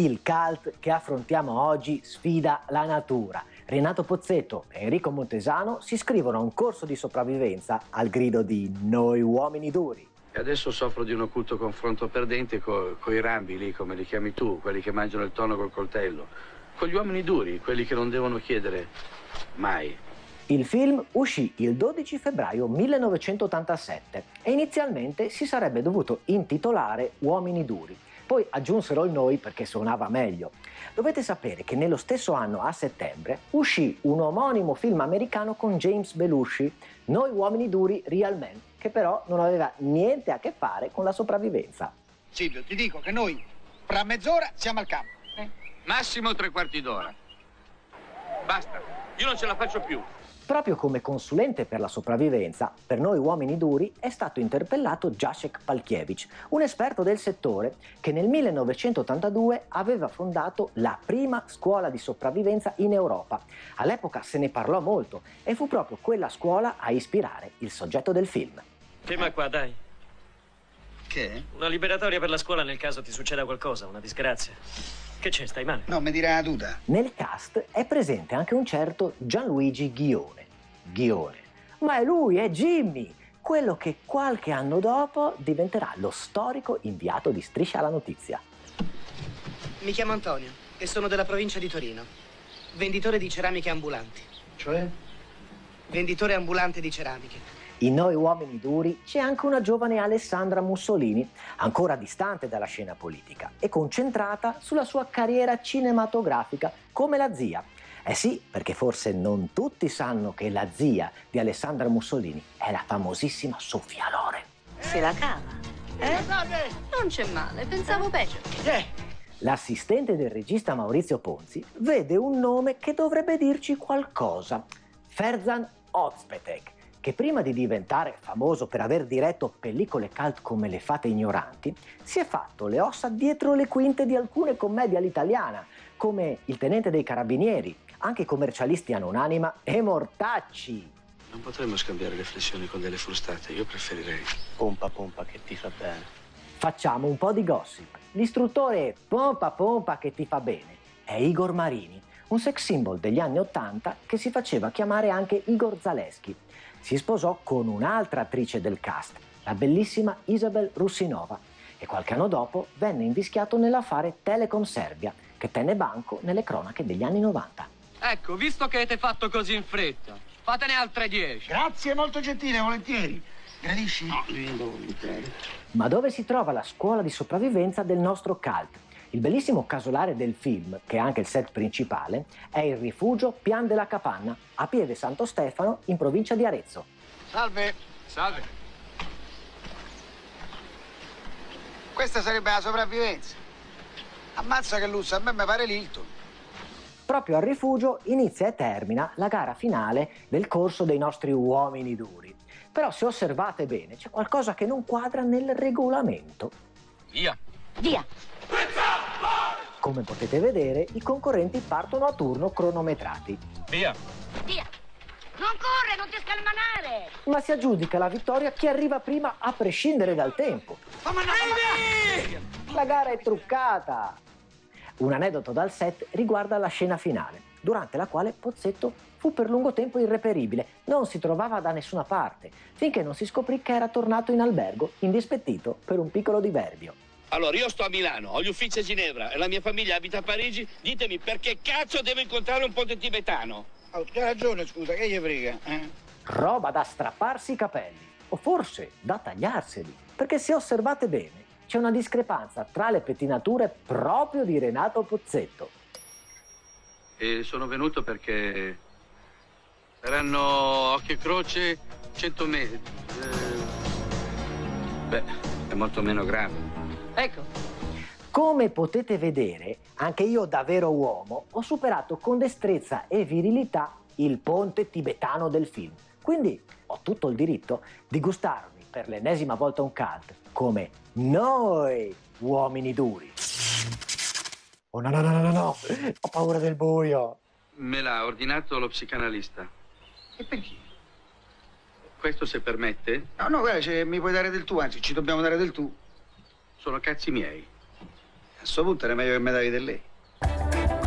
Il cult che affrontiamo oggi sfida la natura. Renato Pozzetto e Enrico Montesano si iscrivono a un corso di sopravvivenza al grido di Noi uomini duri. E adesso soffro di un occulto confronto perdente coi rambi lì, come li chiami tu, quelli che mangiano il tonno col coltello, con gli uomini duri, quelli che non devono chiedere mai. Il film uscì il 12 febbraio 1987 e inizialmente si sarebbe dovuto intitolare Uomini duri. Poi aggiunsero il noi perché suonava meglio. Dovete sapere che nello stesso anno, a settembre, uscì un omonimo film americano con James Belushi, Noi uomini duri, Real Men, che però non aveva niente a che fare con la sopravvivenza. Silvio, ti dico che noi fra mezz'ora siamo al campo. Massimo 3/4 d'ora. Basta, io non ce la faccio più. Proprio come consulente per la sopravvivenza, per Noi uomini duri è stato interpellato Jacek Palkiewicz, un esperto del settore che nel 1982 aveva fondato la prima scuola di sopravvivenza in Europa. All'epoca se ne parlò molto e fu proprio quella scuola a ispirare il soggetto del film. Tema qua, dai. Che? Una liberatoria per la scuola nel caso ti succeda qualcosa, una disgrazia. Che c'è, stai male? No, mi dirà la duda. Nel cast è presente anche un certo Gianluigi Ghione. Ma è lui, è Jimmy, quello che qualche anno dopo diventerà lo storico inviato di Striscia alla Notizia. Mi chiamo Antonio e sono della provincia di Torino. Venditore di ceramiche ambulanti. Cioè? Venditore ambulante di ceramiche. In Noi uomini duri c'è anche una giovane Alessandra Mussolini, ancora distante dalla scena politica e concentrata sulla sua carriera cinematografica come la zia. Eh sì, perché forse non tutti sanno che la zia di Alessandra Mussolini è la famosissima Sofia Lore. Se la cava, eh? Non c'è male, pensavo peggio. L'assistente del regista Maurizio Ponzi vede un nome che dovrebbe dirci qualcosa. Ferzan Ozpetek, che prima di diventare famoso per aver diretto pellicole cult come Le fate ignoranti, si è fatto le ossa dietro le quinte di alcune commedie all'italiana, come Il tenente dei carabinieri, Anche i commercialisti a non'anima e Mortacci. Non potremmo scambiare le flessioni con delle frustate, io preferirei. Pompa, pompa, che ti fa bene. Facciamo un po' di gossip. L'istruttore pompa, pompa, che ti fa bene è Igor Marini, un sex symbol degli anni '80 che si faceva chiamare anche Igor Zaleschi. Si sposò con un'altra attrice del cast, la bellissima Isabel Russinova, e qualche anno dopo venne invischiato nell'affare Telecom Serbia, che tenne banco nelle cronache degli anni '90. Ecco, visto che avete fatto così in fretta, fatene altre 10. Grazie, molto gentile, volentieri. Gradisci? No, volentieri. Ma dove si trova la scuola di sopravvivenza del nostro cult? Il bellissimo casolare del film, che è anche il set principale, è il rifugio Pian della Capanna, a Piede Santo Stefano, in provincia di Arezzo. Salve! Salve! Questa sarebbe la sopravvivenza. Ammazza che lusso, a me mi pare l'Hilton. Proprio al rifugio inizia e termina la gara finale del corso dei nostri uomini duri. Però se osservate bene, c'è qualcosa che non quadra nel regolamento. Via! Via! Come potete vedere, i concorrenti partono a turno cronometrati. Via! Via! Non corre, non ti scalmanare! Ma si aggiudica la vittoria chi arriva prima a prescindere dal tempo. La gara è truccata! Un aneddoto dal set riguarda la scena finale, durante la quale Pozzetto fu per lungo tempo irreperibile, non si trovava da nessuna parte, finché non si scoprì che era tornato in albergo, indispettito per un piccolo diverbio. Allora, io sto a Milano, ho gli uffici a Ginevra e la mia famiglia abita a Parigi. Ditemi perché cazzo devo incontrare un ponte tibetano? Oh, c'ha ragione, scusa, che gli frega? Roba da strapparsi i capelli, o forse da tagliarseli, perché se osservate bene c'è una discrepanza tra le pettinature proprio di Renato Pozzetto. E sono venuto perché saranno occhio e croce 100 metri. Beh, è molto meno grave. Ecco. Come potete vedere, anche io da vero uomo ho superato con destrezza e virilità il ponte tibetano del film. Quindi ho tutto il diritto di gustarmi per l'ennesima volta un cult come Noi uomini duri. Oh no no no no no, ho paura del buio. Me l'ha ordinato lo psicanalista. E perché? Questo se permette? No no, guarda, mi puoi dare del tu, anzi ci dobbiamo dare del tu. Sono cazzi miei. A questo punto era meglio che mi davi di lei.